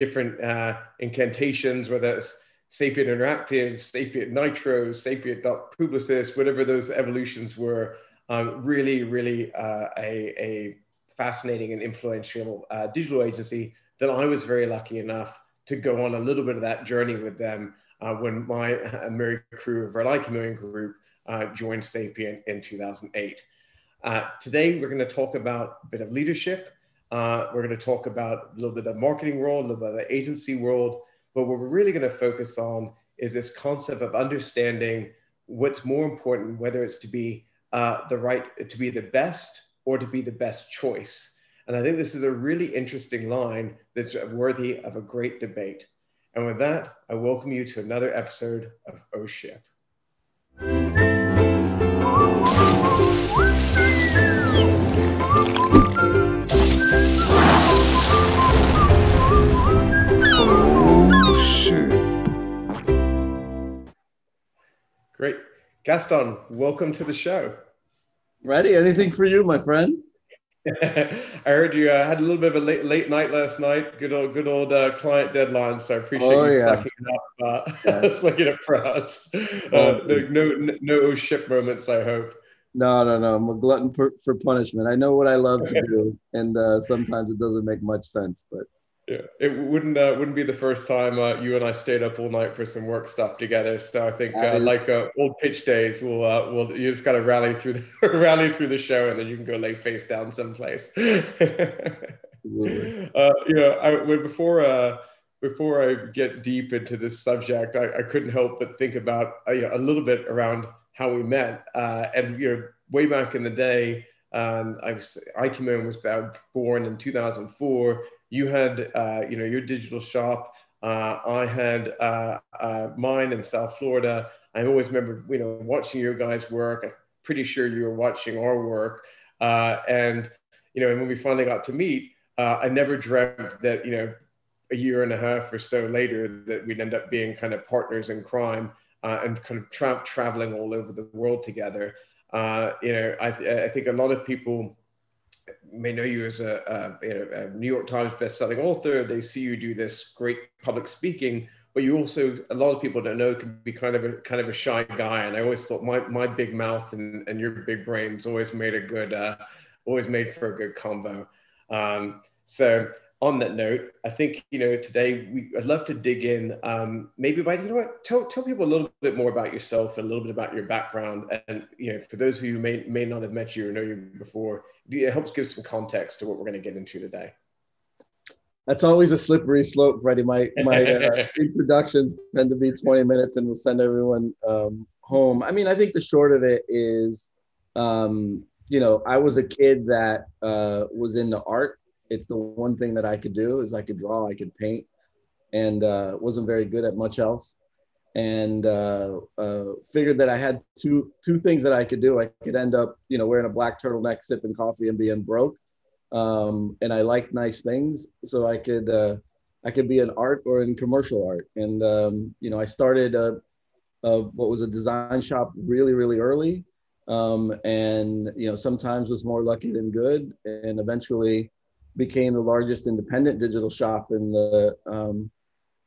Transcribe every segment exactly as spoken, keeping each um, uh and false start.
different uh, incantations, whether it's Sapient Interactive, Sapient Nitro, Sapient.Publicis, whatever those evolutions were, um, really, really uh, a, a fascinating and influential uh, digital agency that I was very lucky enough to go on a little bit of that journey with them uh, when my uh, Mary crew of Red Eye Chameleon Group uh, joined Sapient in two thousand eight. Uh, today, we're going to talk about a bit of leadership. Uh, we're going to talk about a little bit of the marketing world, a little bit of the agency world. But what we're really going to focus on is this concept of understanding what's more important, whether it's to be uh, the right, to be the best or to be the best choice. And I think this is a really interesting line that's worthy of a great debate. And with that, I welcome you to another episode of Oh Ship. Great. Gaston, welcome to the show. Ready? Anything for you, my friend? I heard you uh, had a little bit of a late, late night last night. Good old, good old uh, client deadlines. So I appreciate oh, you yeah. sucking it up, uh, yeah. sucking it up for us. Uh, no, no, no ship moments, I hope. No, no, no. I'm a glutton for, for punishment. I know what I love to do, and uh, sometimes it doesn't make much sense, but. Yeah, it wouldn't uh, wouldn't be the first time uh, you and I stayed up all night for some work stuff together. So I think uh, like uh, old pitch days, we'll uh, we'll you just got to rally through the rally through the show, and then you can go lay face down someplace. Absolutely. Uh, you know, I, before uh, before I get deep into this subject, I, I couldn't help but think about uh, you know, a little bit around how we met, uh, and you know, way back in the day, um, I was iChameleon was born in two thousand four. You had, uh, you know, your digital shop. Uh, I had uh, uh, mine in South Florida. I always remember, you know, watching your guys' work. I'm pretty sure you were watching our work. Uh, and, you know, and when we finally got to meet, uh, I never dreamt that, you know, a year and a half or so later that we'd end up being kind of partners in crime uh, and kind of tra traveling all over the world together. Uh, you know, I, th I think a lot of people may know you as a, a, you know, a New York Times bestselling author. They see you do this great public speaking, but you also, a lot of people don't know, can be kind of a kind of a shy guy. And I always thought my my big mouth and, and your big brains always made a good, uh, always made for a good combo. Um, so on that note, I think you know today we, I'd love to dig in. Um, maybe by you know what, tell tell people a little bit more about yourself and a little bit about your background. And you know, for those of you who may may not have met you or know you before, it helps give some context to what we're going to get into today. That's always a slippery slope, Freddie. My, my uh, introductions tend to be twenty minutes and we'll send everyone um, home. I mean, I think the short of it is, um, you know, I was a kid that uh, was into art. It's the one thing that I could do is I could draw, I could paint, and uh, wasn't very good at much else. And uh, uh, figured that I had two two things that I could do. I could end up, you know, wearing a black turtleneck, sipping coffee, and being broke. Um, and I liked nice things, so I could uh, I could be in art or in commercial art. And um, you know, I started a, a, what was a design shop really, really early. Um, and you know, sometimes was more lucky than good, and eventually became the largest independent digital shop in the um,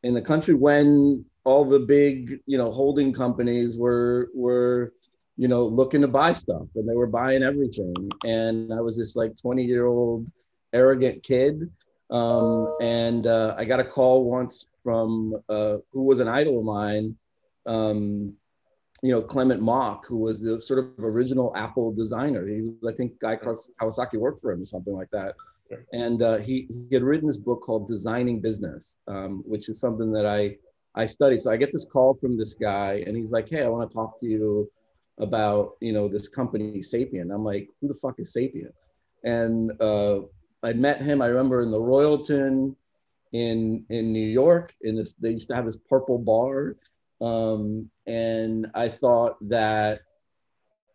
in the country when all the big, you know, holding companies were, were, you know, looking to buy stuff, and they were buying everything. And I was this like twenty year old arrogant kid. Um, and uh, I got a call once from uh, who was an idol of mine, um, you know, Clement Mock, who was the sort of original Apple designer. He was, I think Guy Kawasaki worked for him or something like that. And uh, he, he had written this book called Designing Business, um, which is something that I, I studied. So I get this call from this guy, and he's like, "Hey, I want to talk to you about, you know, this company, Sapient." I'm like, "Who the fuck is Sapient?" And uh, I met him. I remember in the Royalton in in New York. In this, they used to have this purple bar, um, and I thought that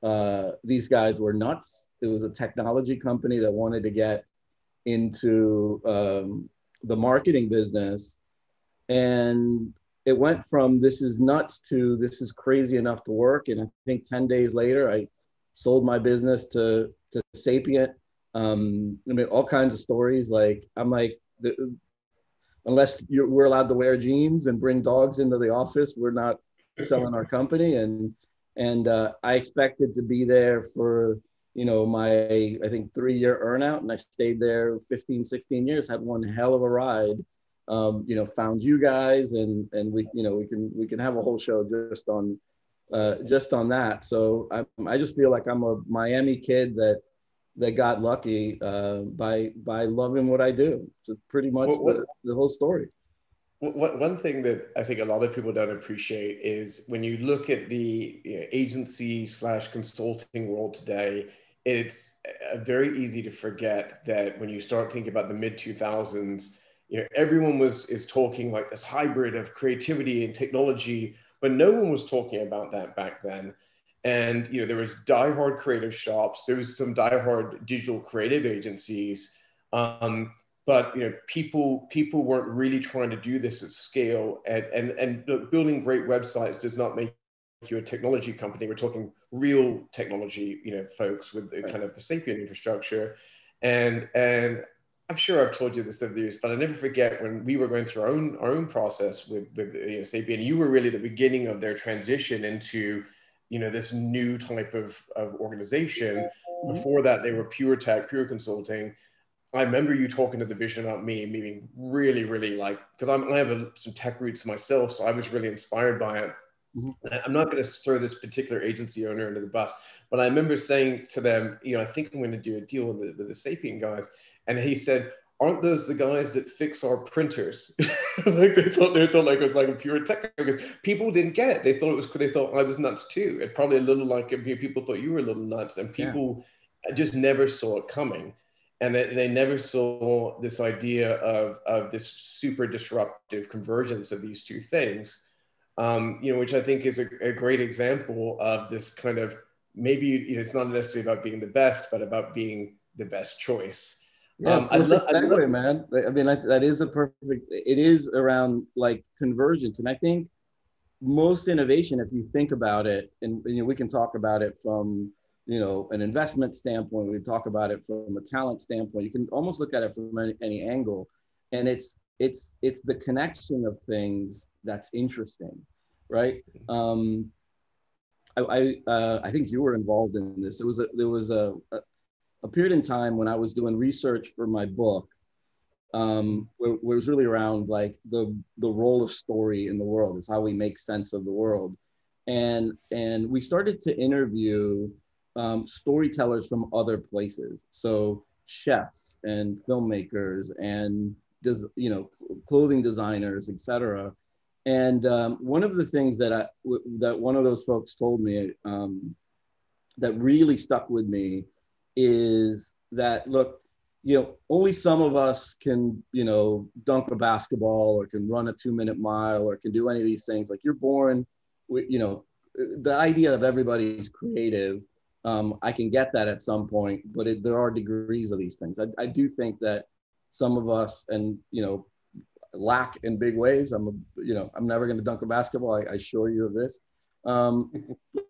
uh, these guys were nuts. It was a technology company that wanted to get into um, the marketing business, and it went from this is nuts to this is crazy enough to work. And I think ten days later, I sold my business to, to Sapient. Um, I mean, all kinds of stories. Like, I'm like, the, unless you're, we're allowed to wear jeans and bring dogs into the office, we're not selling our company. And and uh, I expected to be there for, you know, my, I think, three-year earnout, and I stayed there fifteen, sixteen years, had one hell of a ride, um, you know, found you guys, and and we, you know, we can we can have a whole show just on uh, just on that. So I, I just feel like I'm a Miami kid that that got lucky uh, by by loving what I do. So pretty much well, the, the whole story. One thing that I think a lot of people don't appreciate is when you look at the you know, agency slash consulting world today, it's very easy to forget that when you start thinking about the mid two thousands, you know, everyone was is talking like this hybrid of creativity and technology, but no one was talking about that back then. And you know, there was diehard creative shops, there was some diehard digital creative agencies. Um, But you know, people people weren't really trying to do this at scale, and and and look, building great websites does not make you a technology company. We're talking real technology, you know, folks with the, kind of the Sapient infrastructure, and and I'm sure I've told you this over the years, but I never forget when we were going through our own our own process with with you know, Sapient. You were really the beginning of their transition into, you know, this new type of of organization. Before that, they were pure tech, pure consulting. I remember you talking to the vision about me and being really, really like, because I'm I have a, some tech roots myself, so I was really inspired by it. Mm-hmm. I'm not going to throw this particular agency owner under the bus, but I remember saying to them, you know, I think I'm going to do a deal with the, with the Sapient guys, and he said, "Aren't those the guys that fix our printers?" Like they thought they thought like it was like a pure tech. Because people didn't get it. They thought it was they thought I was nuts too. It probably a little like people thought you were a little nuts, and people yeah. just never saw it coming. And they never saw this idea of, of this super disruptive convergence of these two things, um, you know, which I think is a, a great example of this kind of, maybe you know, it's not necessarily about being the best, but about being the best choice. Yeah, um, I love that way, man. I mean, I, that is a perfect, it is around like convergence. And I think most innovation, if you think about it, and, and you know, we can talk about it from, you know, an investment standpoint, we talk about it from a talent standpoint, you can almost look at it from any, any angle. And it's, it's, it's the connection of things that's interesting, right? Um, I, I, uh, I think you were involved in this. It was a, there was a, a, a period in time when I was doing research for my book, um, where, where it was really around like the, the role of story in the world, is how we make sense of the world. And, and we started to interview Um, storytellers from other places. So chefs and filmmakers and does, you know, clothing designers, et cetera. And um, one of the things that I, w that one of those folks told me um, that really stuck with me is that, look, you know, only some of us can, you know, dunk a basketball or can run a two minute mile or can do any of these things. Like you're born with, you know, the idea of everybody's creative. Um, I can get that at some point, but it, there are degrees of these things. I, I do think that some of us, and you know, lack in big ways. I'm, a, you know, I'm never going to dunk a basketball. I, I assure you of this. Um,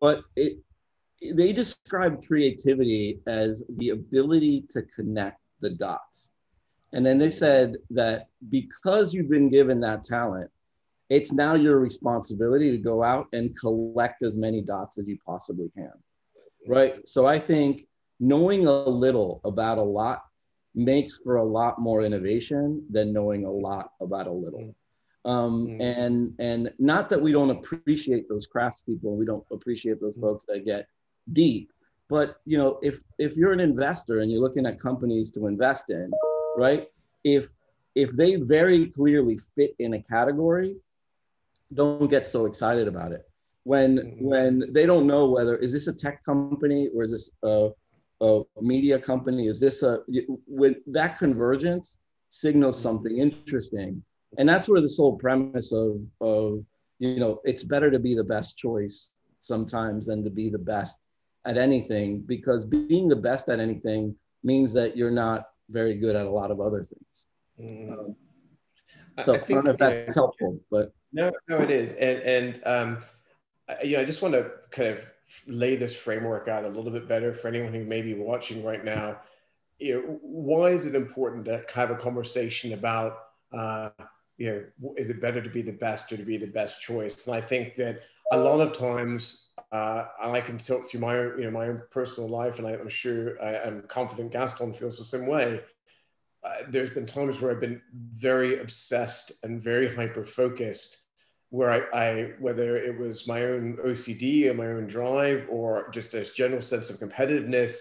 but it, they describe creativity as the ability to connect the dots, and then they said that because you've been given that talent, it's now your responsibility to go out and collect as many dots as you possibly can. Right. So I think knowing a little about a lot makes for a lot more innovation than knowing a lot about a little. Um, mm-hmm. And and not that we don't appreciate those craftspeople, we don't appreciate those folks that get deep. But you know, if if you're an investor and you're looking at companies to invest in, right? If if they very clearly fit in a category, don't get so excited about it. When, when they don't know whether, is this a tech company or is this a, a media company? Is this a, when that convergence signals something interesting. And that's where this whole premise of, of, you know, it's better to be the best choice sometimes than to be the best at anything, because being the best at anything means that you're not very good at a lot of other things. Mm. Um, so I, I, think, I don't know if that's helpful, but. No, no, it is. And, and um, I, you know, I just want to kind of lay this framework out a little bit better for anyone who may be watching right now. You know, why is it important to have a conversation about uh, you know, is it better to be the best or to be the best choice? And I think that a lot of times, uh, and I can talk through my own, you know, my own personal life, and I, I'm sure I, I'm confident Gaston feels the same way. Uh, there's been times where I've been very obsessed and very hyper-focused, where I, I, whether it was my own O C D or my own drive, or just a general sense of competitiveness,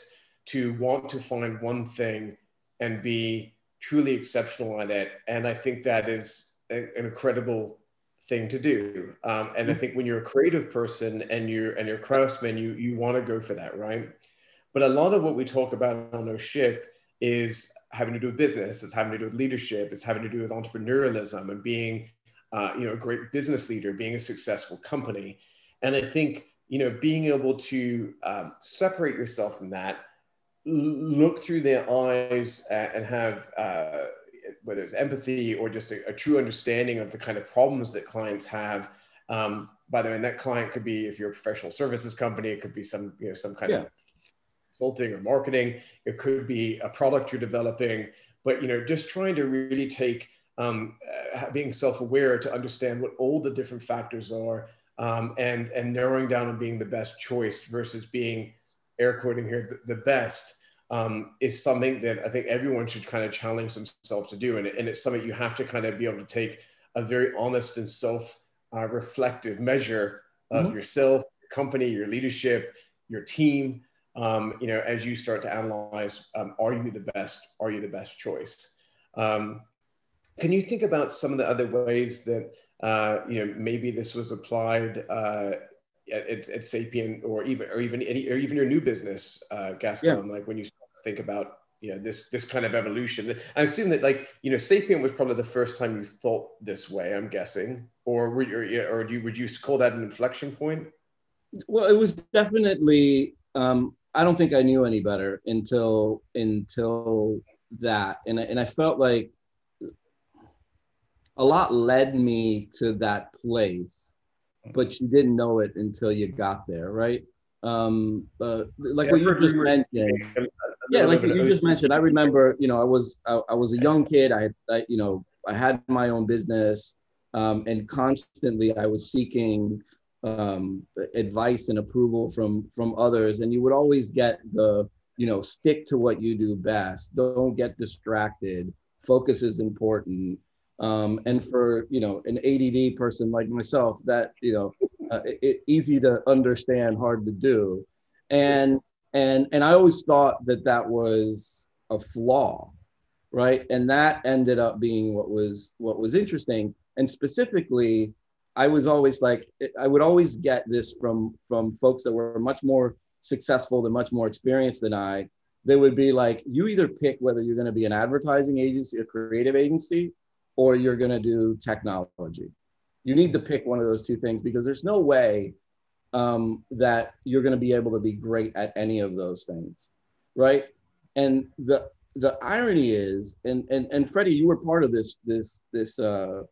to want to find one thing and be truly exceptional at it. And I think that is a, an incredible thing to do. Um, and I think when you're a creative person and you're, and you're a craftsman, you, you want to go for that, right? But a lot of what we talk about on Oh Ship is having to do with business, it's having to do with leadership, it's having to do with entrepreneurialism and being uh, you know, a great business leader, being a successful company. And I think, you know, being able to um, separate yourself from that, look through their eyes and have, uh, whether it's empathy or just a, a true understanding of the kind of problems that clients have. Um, by the way, and that client could be, if you're a professional services company, it could be some, you know, some kind yeah. of consulting or marketing. It could be a product you're developing, but, you know, just trying to really take, um, uh, being self-aware to understand what all the different factors are, um, and, and narrowing down and being the best choice versus being, air quoting here, the best, um, is something that I think everyone should kind of challenge themselves to do. And, and it's something you have to kind of be able to take a very honest and self-reflective uh, measure of mm-hmm. yourself, your company, your leadership, your team, um, you know, as you start to analyze, um, are you the best? Are you the best choice? Um, can you think about some of the other ways that, uh, you know, maybe this was applied uh, At, at Sapient, or even, or even, any, or even your new business, uh, Gaston. Yeah. Like when you think about, you know, this this kind of evolution. I assume that, like, you know, Sapient was probably the first time you thought this way. I'm guessing, or were you, or do you, would you call that an inflection point? Well, it was definitely. Um, I don't think I knew any better until until that, and I, and I felt like a lot led me to that place. But you didn't know it until you got there, right? Um, uh, like yeah, what you just mentioned. Yeah, like you just mentioned. I remember, you know, I was I, I was a young kid. I, I, you know, I had my own business, um, and constantly I was seeking um, advice and approval from from others. And you would always get the, you know, stick to what you do best. Don't get distracted. Focus is important. Um, and for, you know, an A D D person like myself, that, you know, uh, it, it, easy to understand, hard to do. And, and, and I always thought that that was a flaw, right? And that ended up being what was, what was interesting. And specifically, I was always like, I would always get this from, from folks that were much more successful and much more experienced than I. They would be like, you either pick whether you're going to be an advertising agency or creative agency, or you're gonna do technology. You need to pick one of those two things, because there's no way um, that you're gonna be able to be great at any of those things, right? And the the irony is, and and and Freddie, you were part of this this this uh,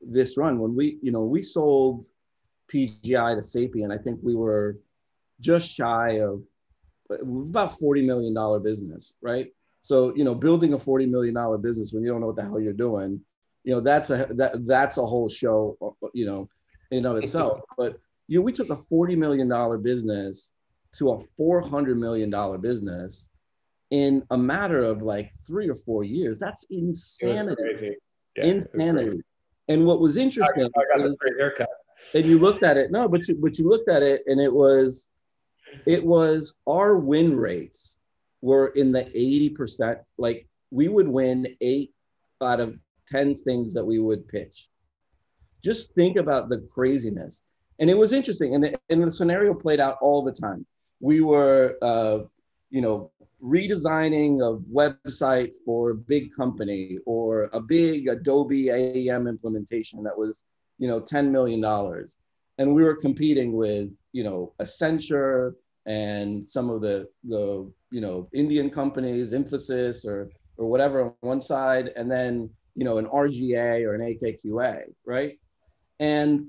this run when we you know we sold P G I to Sapient. I think we were just shy of about forty million dollar business, right? So you know, building a forty million dollar business when you don't know what the hell you're doing. You know, that's a that that's a whole show, you know, in of itself. But you know, we took a forty million dollar business to a four hundred million dollar business in a matter of like three or four years. That's insanity. Yeah, insanity. And what was interesting, I, I got a great haircut. And you looked at it, no, but you but you looked at it, and it was it was our win rates were in the eighty percent. Like we would win eight out of ten things that we would pitch. Just think about the craziness. And it was interesting. And the, and the scenario played out all the time. We were, uh, you know, redesigning a website for a big company, or a big Adobe A E M implementation that was, you know, ten million dollars. And we were competing with, you know, Accenture and some of the, the you know, Indian companies, Infosys or, or whatever on one side. And then you know, an R G A or an A K Q A, right? And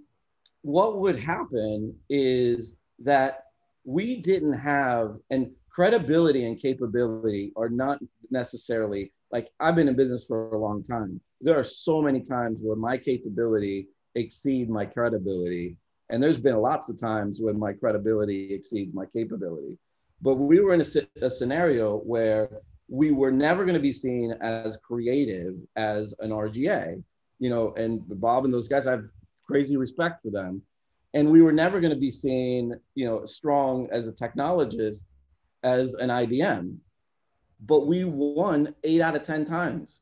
what would happen is that we didn't have, and credibility and capability are not necessarily like, I've been in business for a long time. There are so many times where my capability exceeds my credibility. And there's been lots of times when my credibility exceeds my capability. But we were in a, a scenario where we were never going to be seen as creative as an R G A, you know, and Bob and those guys, I have crazy respect for them. And we were never going to be seen, you know, strong as a technologist as an I B M. But we won eight out of ten times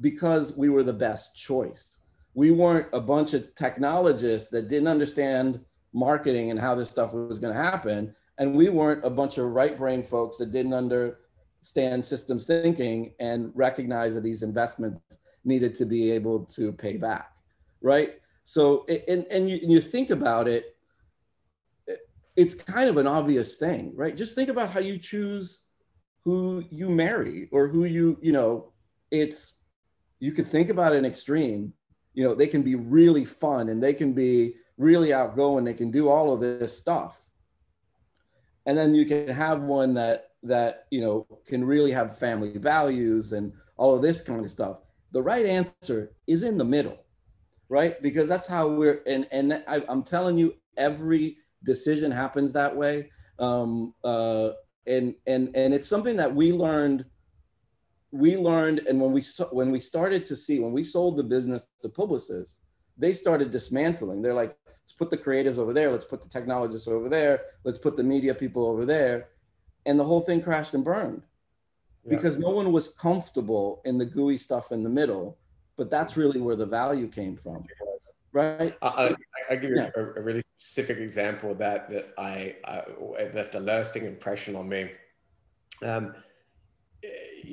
because we were the best choice. We weren't a bunch of technologists that didn't understand marketing and how this stuff was going to happen. And we weren't a bunch of right brain folks that didn't understand systems thinking and recognize that these investments needed to be able to pay back, right? So, and, and, you, and you think about it, it's kind of an obvious thing, right? Just think about how you choose who you marry or who you, you know, it's, you could think about an extreme, you know, they can be really fun and they can be really outgoing. They can do all of this stuff. And then you can have one that, that, you know, can really have family values and all of this kind of stuff. The right answer is in the middle, right? Because that's how we're, and, and I, I'm telling you, every decision happens that way. Um, uh, and, and, and it's something that we learned We learned, and when we when we started to see, when we sold the business to Publicis, they started dismantling. They're like, let's put the creatives over there. Let's put the technologists over there. Let's put the media people over there. And the whole thing crashed and burned yeah. because no one was comfortable in the gooey stuff in the middle. But that's really where the value came from, right? I, I give you yeah. a, a really specific example of that that I, I it left a lasting impression on me. Um,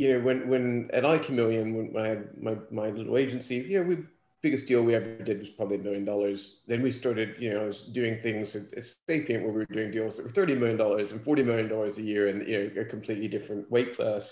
You know, when, when at iChameleon, when, when I had my, my little agency, you know, we biggest deal we ever did was probably a million dollars. Then we started, you know, doing things at, at Sapient where we were doing deals that were thirty million dollars and forty million dollars a year and, you know, a completely different weight class.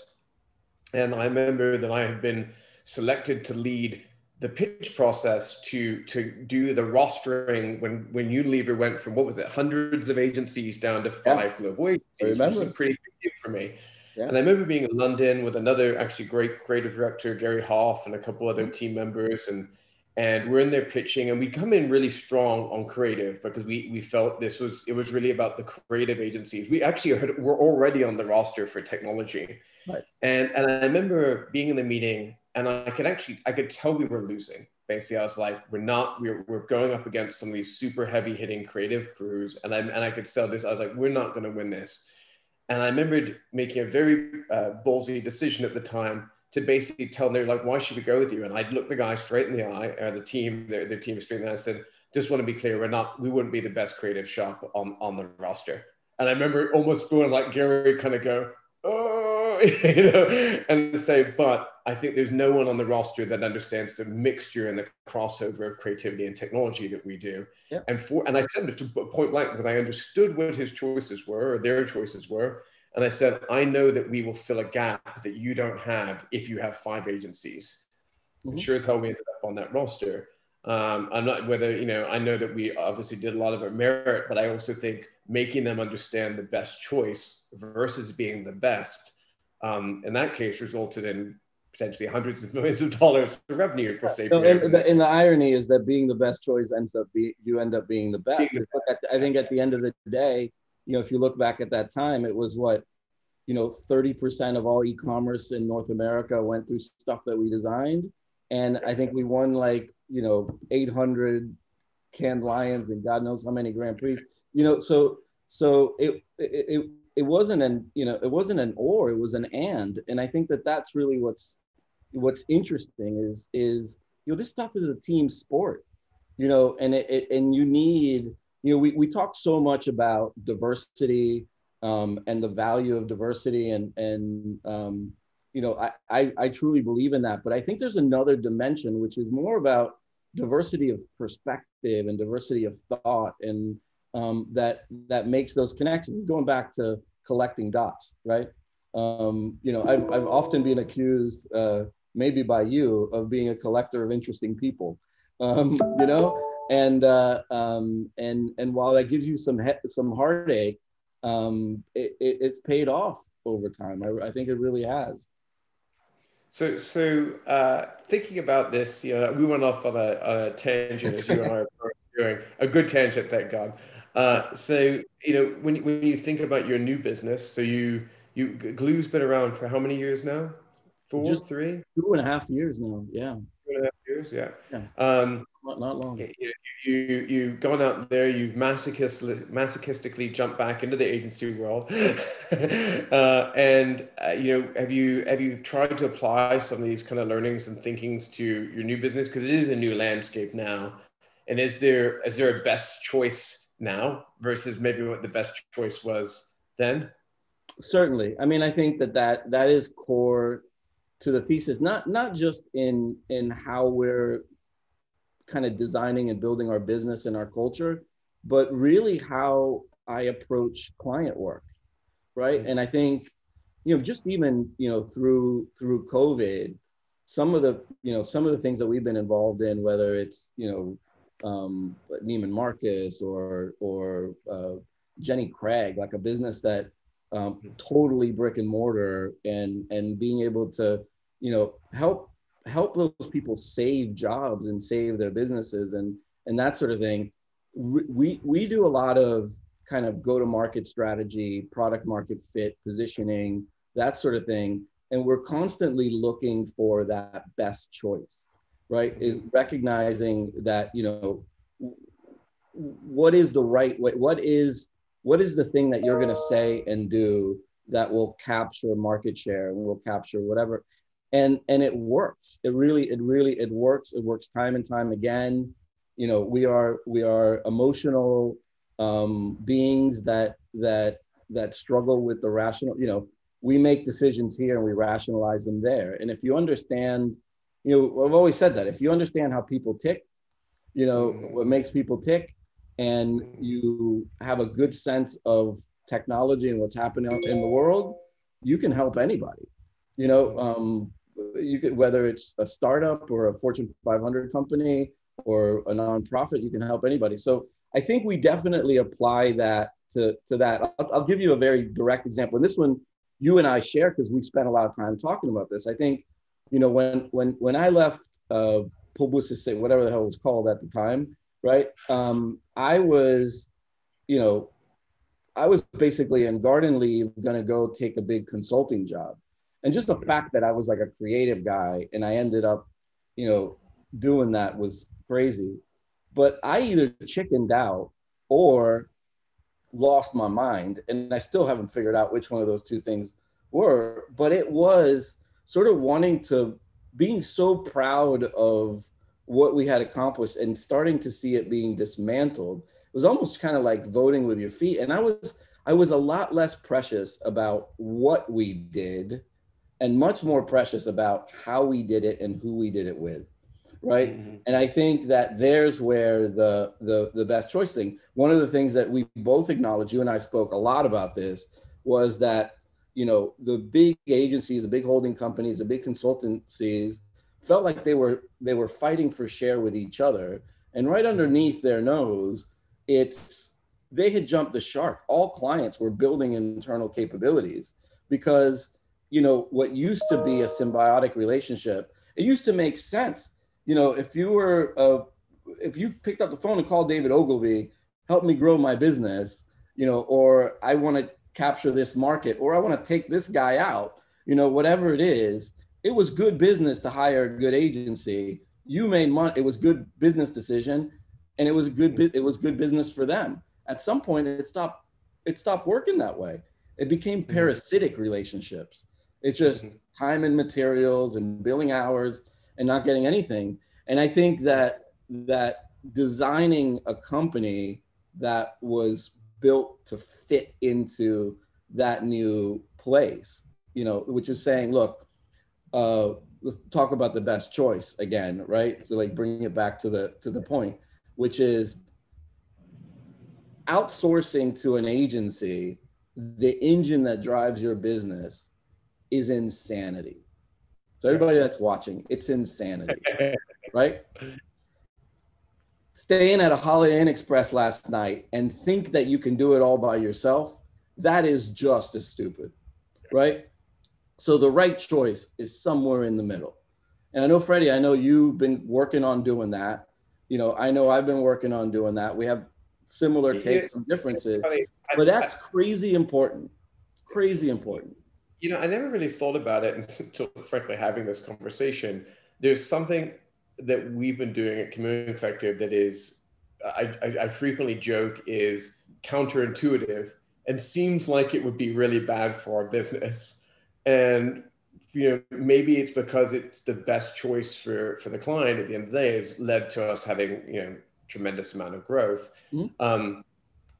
And I remember that I had been selected to lead the pitch process to, to do the rostering when, when Unilever went from, what was it, hundreds of agencies down to five yeah. global agencies, I remember. Which was a pretty big deal for me. Yeah. And I remember being in London with another actually great creative director, Gary Hoff, and a couple other team members. And, and we're in there pitching, and we come in really strong on creative because we, we felt this was, it was really about the creative agencies. We actually heard, were already on the roster for technology. Right. And, and I remember being in the meeting, and I could actually, I could tell we were losing. Basically, I was like, we're not, we're, we're going up against some of these super heavy hitting creative crews. And I, and I could sell this. I was like, we're not going to win this. And I remembered making a very uh, ballsy decision at the time to basically tell them, they're like, why should we go with you? And I'd look the guy straight in the eye, or the team, their, their team straight in the eye, and I said, just want to be clear, we're not, we wouldn't be the best creative shop on, on the roster. And I remember almost going like Gary kind of go, oh, you know, and say, but I think there's no one on the roster that understands the mixture and the crossover of creativity and technology that we do. Yep. And for, and I said it to point blank because I understood what his choices were or their choices were. And I said, I know that we will fill a gap that you don't have if you have five agencies. Mm-hmm. And sure as hell we ended up on that roster. Um, I'm not whether, you know, I know that we obviously did a lot of our merit, but I also think making them understand the best choice versus being the best, um, in that case resulted in potentially hundreds of millions of dollars of revenue for Sapient. So, and, and the irony is that being the best choice ends up be, you end up being the best. Being the best. I think at the end of the day, you know, if you look back at that time, it was what, you know, thirty percent of all e-commerce in North America went through stuff that we designed. And I think we won like, you know, eight hundred Cannes Lions and God knows how many Grand Prix, you know, so, so it, it, it, it wasn't an, you know, it wasn't an, or it was an, and, and I think that that's really what's, what's interesting is, is, you know, this stuff is a team sport, you know, and it, it and you need, you know, we, we talk so much about diversity um, and the value of diversity and, and um, you know, I, I, I truly believe in that, but I think there's another dimension, which is more about diversity of perspective and diversity of thought and um, that, that makes those connections, going back to collecting dots, right? Um, you know, I've, I've often been accused, uh, maybe by you, of being a collector of interesting people, um, you know? And uh, um, and and while that gives you some some heartache, um, it, it, it's paid off over time. I, I think it really has. So, so uh, thinking about this, you know, we went off on a, on a tangent, as you and I were doing, a good tangent, thank God. Uh, so, you know, when when you think about your new business, so you you Glue's been around for how many years now? Four, Just three, two and a half years now. Yeah, two and a half years. Yeah, yeah. Um, not, not long. You, you you've gone out there. You've masochist masochistically jumped back into the agency world, uh, and uh, you know, have you have you tried to apply some of these kind of learnings and thinkings to your new business, because it is a new landscape now? And is there is there a best choice now versus maybe what the best choice was then? Certainly. I mean, I think that that, that is core to the thesis, not not just in in how we're kind of designing and building our business and our culture, but really how I approach client work, right? Mm-hmm. And I think, you know, just even, you know, through through COVID, some of the, you know, some of the things that we've been involved in, whether it's, you know, um, Neiman Marcus or or uh, Jenny Craig, like a business that Um, totally brick and mortar, and and being able to, you know, help help those people save jobs and save their businesses and and that sort of thing. We we do a lot of kind of go-to-market strategy, product market fit, positioning, that sort of thing, and we're constantly looking for that best choice, right? Is recognizing that, you know, what is the right way, what is What is the thing that you're going to say and do that will capture market share and will capture whatever? And and it works. It really, it really, it works. It works time and time again. You know, we are we are emotional um, beings that that that struggle with the rational. You know, we make decisions here and we rationalize them there. And if you understand, you know, I've always said that if you understand how people tick, you know, what makes people tick, and you have a good sense of technology and what's happening in the world, you can help anybody. You know, um, you could, whether it's a startup or a Fortune five hundred company or a nonprofit, you can help anybody. So I think we definitely apply that to, to that. I'll, I'll give you a very direct example. And this one you and I share because we spent a lot of time talking about this. I think, you know, when when when I left uh, Publicis, whatever the hell it was called at the time, right? Um, I was, you know, I was basically in garden leave, gonna go take a big consulting job. And just the fact that I was like a creative guy and I ended up, you know, doing that was crazy. But I either chickened out or lost my mind. And I still haven't figured out which one of those two things were, but it was sort of wanting to, being so proud of what we had accomplished and starting to see it being dismantled. It was almost kind of like voting with your feet. And I was, I was a lot less precious about what we did and much more precious about how we did it and who we did it with, right? Mm-hmm. And I think that there's where the, the, the best choice thing, one of the things that we both acknowledged, you and I spoke a lot about this, was that, you know, the big agencies, the big holding companies, the big consultancies, felt like they were they were fighting for share with each other, and right underneath their nose, it's they had jumped the shark. All clients were building internal capabilities because, you know, what used to be a symbiotic relationship, it used to make sense. You know, if you were uh, if you picked up the phone and called David Ogilvy, help me grow my business, you know, or I want to capture this market, or I want to take this guy out, you know, whatever it is. It was good business to hire a good agency. You made money. It was good business decision, and it was a good it was good business for them. At some point, it stopped. It stopped working that way. It became parasitic relationships. It's just time and materials and billing hours and not getting anything. And I think that that designing a company that was built to fit into that new place, you know, which is saying, look. Uh, let's talk about the best choice again, right? So like bringing it back to the to the point, which is outsourcing to an agency, the engine that drives your business is insanity. So everybody that's watching, it's insanity, right? Staying at a Holiday Inn Express last night and think that you can do it all by yourself, that is just as stupid, right? So the right choice is somewhere in the middle. And I know, Freddie, I know you've been working on doing that. You know, I know I've been working on doing that. We have similar takes, some differences, but that's crazy important, crazy important. You know, I never really thought about it until, frankly, having this conversation. There's something that we've been doing at Community Collective that is, I, I, I frequently joke, is counterintuitive and seems like it would be really bad for our business. And, you know, maybe it's because it's the best choice for, for the client at the end of the day, has led to us having, you know, tremendous amount of growth. Mm-hmm. Um,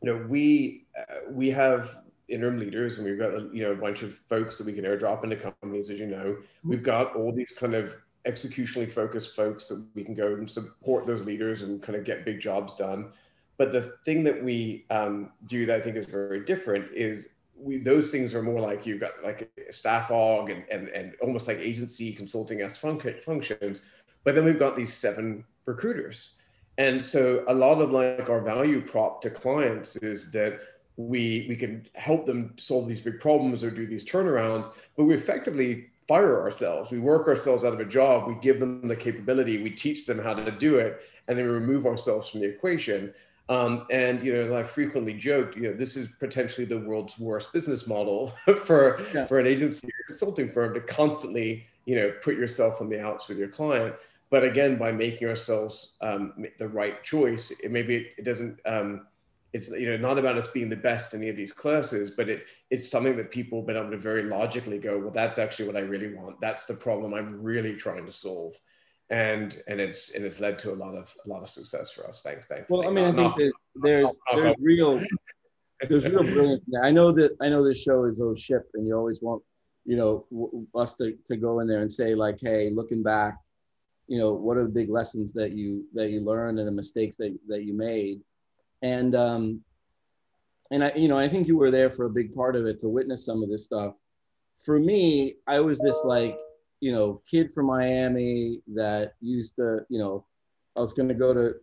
you know, we, uh, we have interim leaders, and we've got, you know, a bunch of folks that we can airdrop into companies, as you know. Mm-hmm. We've got all these kind of executionally focused folks that we can go and support those leaders and kind of get big jobs done. But the thing that we um, do that I think is very different is we, those things are more like you've got like a staff aug and, and, and almost like agency consulting-esque func functions. But then we've got these seven recruiters. And so a lot of like our value prop to clients is that we, we can help them solve these big problems or do these turnarounds, but we effectively fire ourselves. We work ourselves out of a job. We give them the capability. We teach them how to do it, and then we remove ourselves from the equation. Um, and, you know, I frequently joked, you know, this is potentially the world's worst business model for, yeah. for an agency or consulting firm to constantly, you know, put yourself on the outs with your client. But again, by making ourselves um, the right choice, it maybe it, it doesn't, um, it's, you know, not about us being the best in any of these classes, but it it's something that people have been able to very logically go, well, that's actually what I really want. That's the problem I'm really trying to solve. And and it's and it's led to a lot of a lot of success for us. Thanks, thanks. Well, I mean, no, I think no, there's no, no, there's no. real there's real brilliance. I know that I know this show is Oh Ship, and you always want you know w us to to go in there and say like, hey, looking back, you know, what are the big lessons that you that you learned and the mistakes that that you made, and um, and I you know I think you were there for a big part of it to witness some of this stuff. For me, I was this like. you know, kid from Miami that used to, you know, I was going to go to,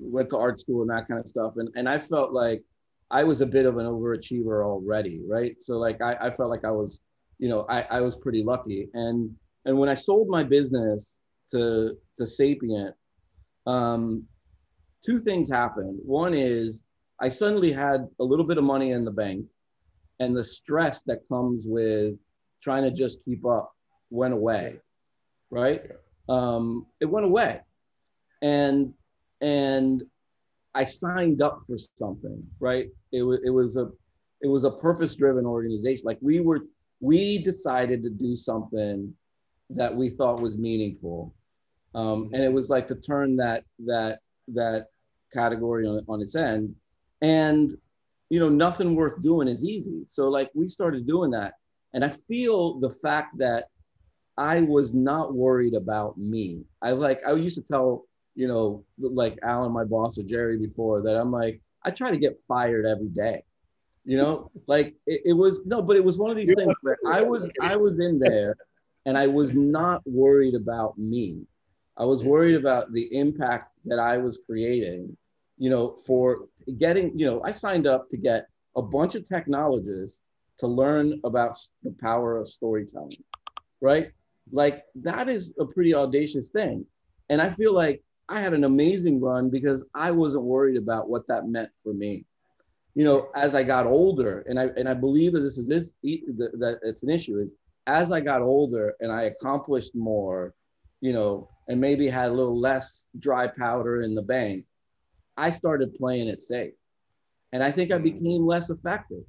went to art school and that kind of stuff. And, and I felt like I was a bit of an overachiever already, right? So like, I, I felt like I was, you know, I, I was pretty lucky. And, and when I sold my business to, to Sapient, um, two things happened. One is I suddenly had a little bit of money in the bank, and the stress that comes with trying to just keep up went away, right? Um, it went away, and and I signed up for something, right? It was it was a it was a purpose-driven organization. Like we were, we decided to do something that we thought was meaningful, um, and it was like to turn that that that category on, on its end. And you know, nothing worth doing is easy. So like we started doing that, and I feel the fact that I was not worried about me. I like, I used to tell, you know, like Alan, my boss, or Jerry before, that I'm like, I try to get fired every day, you know, like it, it was, no, but it was one of these things where I was, I was in there and I was not worried about me. I was worried about the impact that I was creating, you know, for getting, you know, I signed up to get a bunch of technologists to learn about the power of storytelling, right? Like that is a pretty audacious thing. And I feel like I had an amazing run because I wasn't worried about what that meant for me. You know, as I got older, and I, and I believe that this is this, that it's an issue is as I got older and I accomplished more, you know, and maybe had a little less dry powder in the bank, I started playing it safe. And I think I became less effective.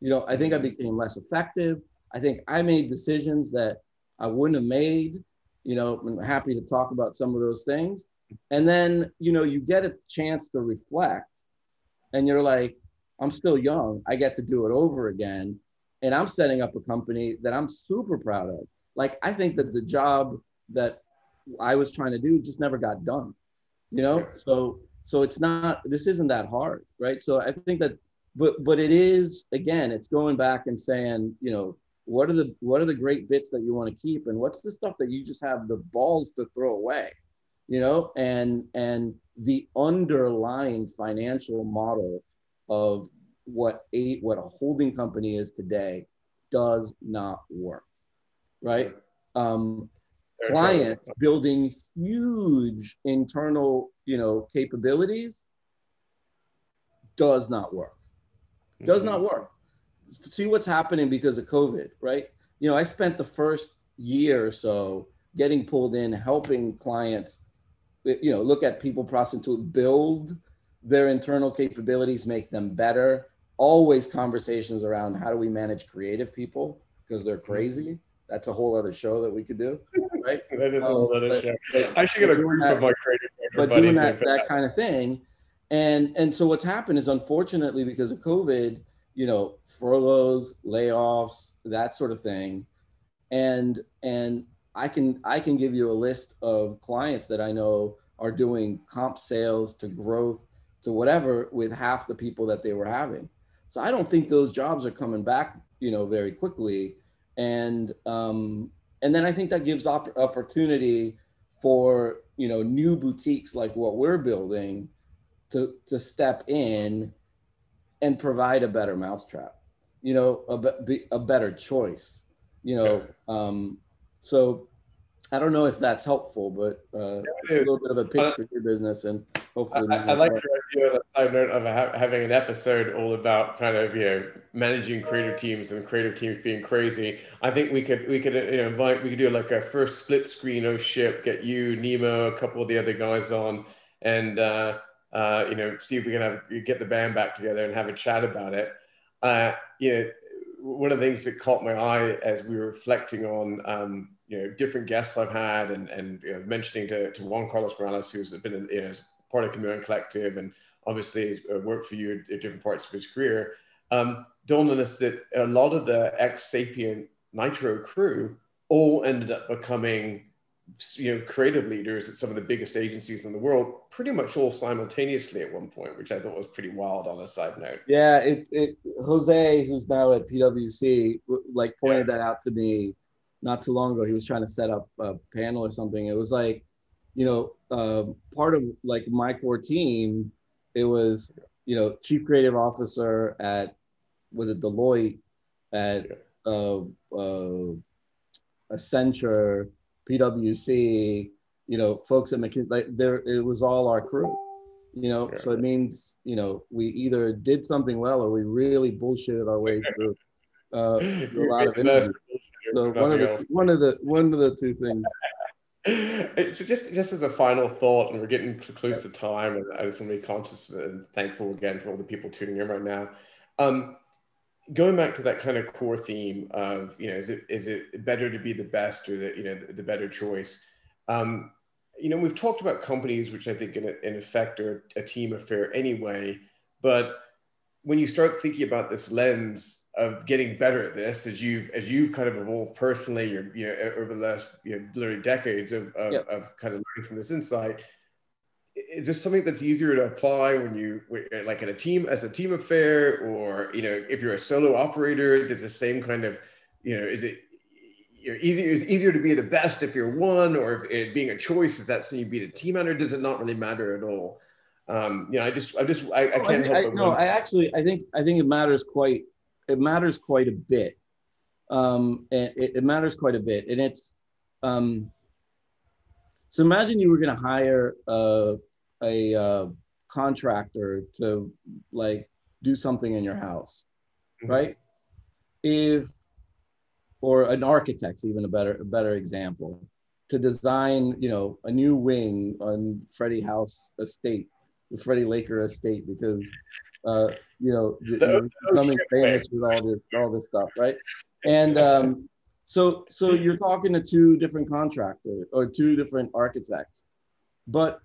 You know, I think I became less effective. I think I made decisions that I wouldn't have made, you know, I'm happy to talk about some of those things. And then, you know, you get a chance to reflect and you're like, I'm still young. I get to do it over again. And I'm setting up a company that I'm super proud of. Like, I think that the job that I was trying to do just never got done, you know? So, so it's not, this isn't that hard, right? So I think that, but, but it is, again, it's going back and saying, you know, What are the what are the great bits that you want to keep, and what's the stuff that you just have the balls to throw away, you know? And and the underlying financial model of what a what a holding company is today does not work. right? Um, clients building huge internal, you know, capabilities does not work. Does mm-hmm. not work. See what's happening because of COVID, right? You know, I spent the first year or so getting pulled in, helping clients, you know, look at people, process, to build their internal capabilities, make them better. Always conversations around how do we manage creative people because they're crazy. That's a whole other show that we could do, right? That is um, a other but, show. But, I should get a group that, of my creative but buddies. But doing that, that kind of thing. And, and so what's happened is, unfortunately, because of COVID, you know, furloughs, layoffs, that sort of thing. And, and I can, I can give you a list of clients that I know are doing comp sales to growth to whatever with half the people that they were having. So I don't think those jobs are coming back, you know, very quickly. And, um, and then I think that gives op- opportunity for, you know, new boutiques like what we're building to, to step in and provide a better mousetrap, you know, a, be, a better choice, you know? Um, so I don't know if that's helpful, but uh, yeah, a little bit of a pitch I, for your business, and hopefully. I, I like your idea on a side note of ha- having an episode all about kind of, you know, managing creative teams and creative teams being crazy. I think we could, we could, you know, invite, we could do like a first split screen, Oh Ship, get you, Nemo, a couple of the other guys on, and, uh, Uh, you know, see if we can have, get the band back together and have a chat about it. Uh, you know, one of the things that caught my eye as we were reflecting on, um, you know, different guests I've had, and, and you know, mentioning to, to Juan Carlos Morales, who's been in, you know, part of Community Collective and obviously has worked for you at different parts of his career, um, dawned on us that a lot of the ex-Sapient Nitro crew all ended up becoming, you know, creative leaders at some of the biggest agencies in the world, pretty much all simultaneously at one point, which I thought was pretty wild on a side note. Yeah, it, it Jose, who's now at P W C, like pointed yeah. that out to me not too long ago. He was trying to set up a panel or something. It was like, you know, uh, part of like my core team, it was, you know, chief creative officer at, was it Deloitte, at uh, uh, Accenture, P W C, you know, folks at McKinsey, like there, it was all our crew, you know, yeah. So it means, you know, we either did something well or we really bullshitted our way through uh, a lot of interviews. So one of, the, one of the one of the two things. So just, just as a final thought, and we're getting close to time, and I just want to be conscious and thankful again for all the people tuning in right now. Um, Going back to that kind of core theme of, you know, is it is it better to be the best or the, you know, the, the better choice? Um, you know, we've talked about companies, which I think in, in effect are a team affair anyway. But when you start thinking about this lens of getting better at this, as you've as you've kind of evolved personally, or, you know, over the last, you know, literally decades of of, yep. of kind of learning from this insight. Is this something that's easier to apply when you, like in a team, as a team affair, or, you know, if you're a solo operator, does the same kind of, you know, is it, you know, easier, is it easier to be the best if you're one, or if it being a choice, is that so you beat a team out, or does it not really matter at all? Um, you know, I just, I just, I, I can't I mean, help I, but No, one. I actually, I think, I think it matters quite, it matters quite a bit. Um, and it, it matters quite a bit. And it's, um, so imagine you were going to hire a, a uh, contractor to like do something in your house, right? If, or an architect's even a better, a better example, to design, you know, a new wing on Freddie House estate, the Freddie Laker estate, because, uh, you know, you're becoming famous with all this, all this stuff, right? And, um, So, so you're talking to two different contractors or two different architects, but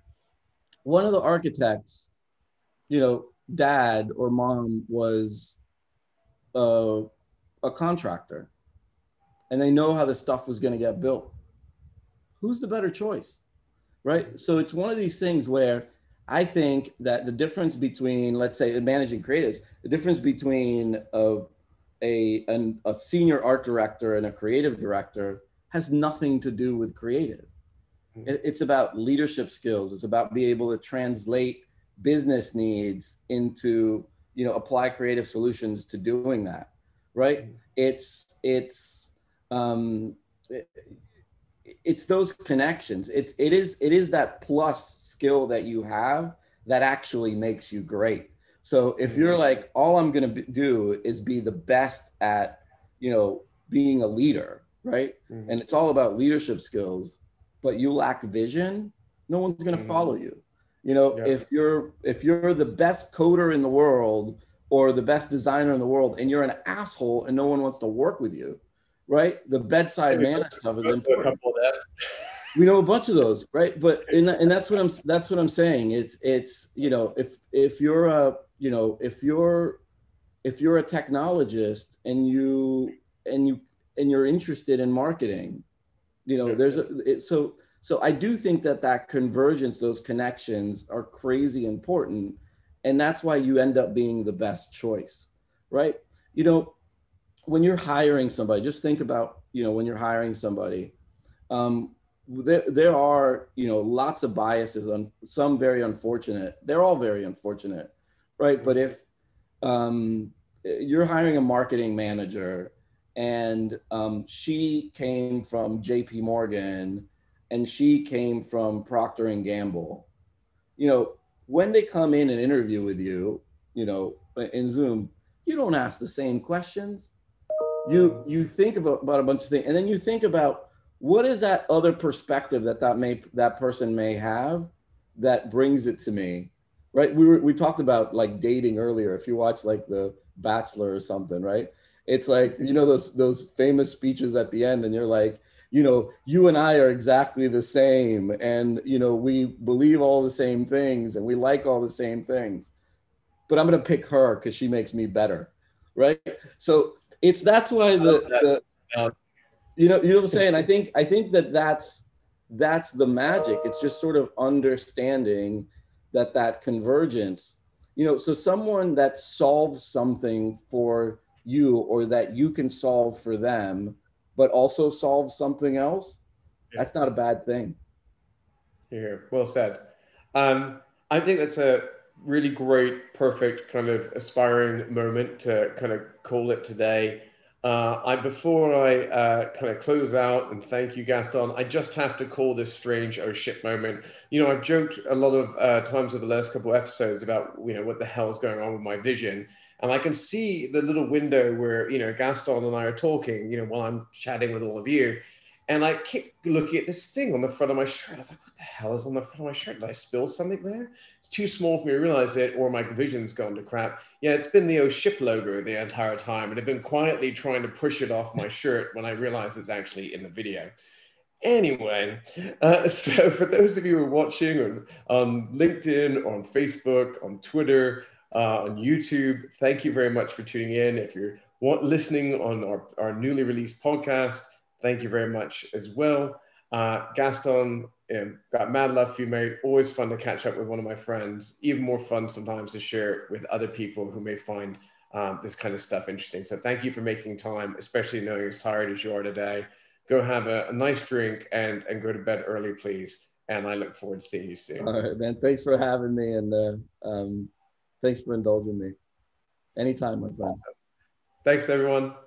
one of the architects, you know, dad or mom was a, a contractor, and they know how the stuff was going to get built. Who's the better choice, right? So it's one of these things where I think that the difference between, let's say, managing creatives, the difference between a A, an, a senior art director and a creative director has nothing to do with creative. It, it's about leadership skills. It's about being able to translate business needs into, you know, apply creative solutions to doing that, right? It's, it's, um, it, it's those connections. It, it, is, it is that plus skill that you have that actually makes you great. So if you're like, all I'm going to do is be the best at, you know, being a leader, right? Mm-hmm. And it's all about leadership skills, but you lack vision, no one's going to mm-hmm. follow you. You know, yeah. if you're if you're the best coder in the world or the best designer in the world and you're an asshole and no one wants to work with you, right? The bedside manner stuff is important. We know a bunch of those, right? But and, and that's what I'm that's what I'm saying. It's it's you know, if if you're a you know, if you're if you're a technologist and you and you and you're interested in marketing, you know, there's a, it, so, so I do think that that convergence, those connections are crazy important. And that's why you end up being the best choice, right? You know, when you're hiring somebody, just think about, you know, when you're hiring somebody, um, there, there are, you know, lots of biases on some very unfortunate, they're all very unfortunate, right? But if um, you're hiring a marketing manager and um, she came from J P Morgan and she came from Procter and Gamble. You know, when they come in and interview with you, you know, in Zoom, you don't ask the same questions. You, you think about, about a bunch of things and then you think about what is that other perspective that that, may, that person may have that brings it to me, right? We, were, we talked about like dating earlier. If you watch like The Bachelor or something, right? It's like, you know, those those famous speeches at the end and you're like, you know, you and I are exactly the same. And, you know, we believe all the same things and we like all the same things, but I'm going to pick her because she makes me better. Right. So it's, that's why the, the you know, you know what I'm saying? I think, I think that that's, that's the magic. It's just sort of understanding that that convergence, you know, so someone that solves something for you or that you can solve for them, but also solve something else, yeah. That's not a bad thing. Here, well said. Um, I think that's a really great, perfect kind of aspiring moment to kind of call it today. Uh, I before I uh, kind of close out and thank you, Gaston, I just have to call this strange oh shit moment. You know, I've joked a lot of uh, times over the last couple of episodes about, you know, what the hell is going on with my vision. And I can see the little window where, you know, Gaston and I are talking, you know, while I'm chatting with all of you. And I keep looking at this thing on the front of my shirt. I was like, what the hell is on the front of my shirt? Did I spill something there? It's too small for me to realize it, or my vision's gone to crap. Yeah, it's been the Oh Ship logo the entire time. And I've been quietly trying to push it off my shirt when I realize it's actually in the video. Anyway, uh, so for those of you who are watching on, on LinkedIn, on Facebook, on Twitter, Uh, on YouTube, thank you very much for tuning in. If you're listening on our, our newly released podcast, thank you very much as well. Uh, Gaston, um, got mad love for you, mate. Always fun to catch up with one of my friends. Even more fun sometimes to share with other people who may find um, this kind of stuff interesting. So thank you for making time, especially knowing as tired as you are today. Go have a, a nice drink and, and go to bed early, please. And I look forward to seeing you soon. All right, man. Thanks for having me. And uh, um... thanks for indulging me. Anytime, my friend. Thanks, everyone.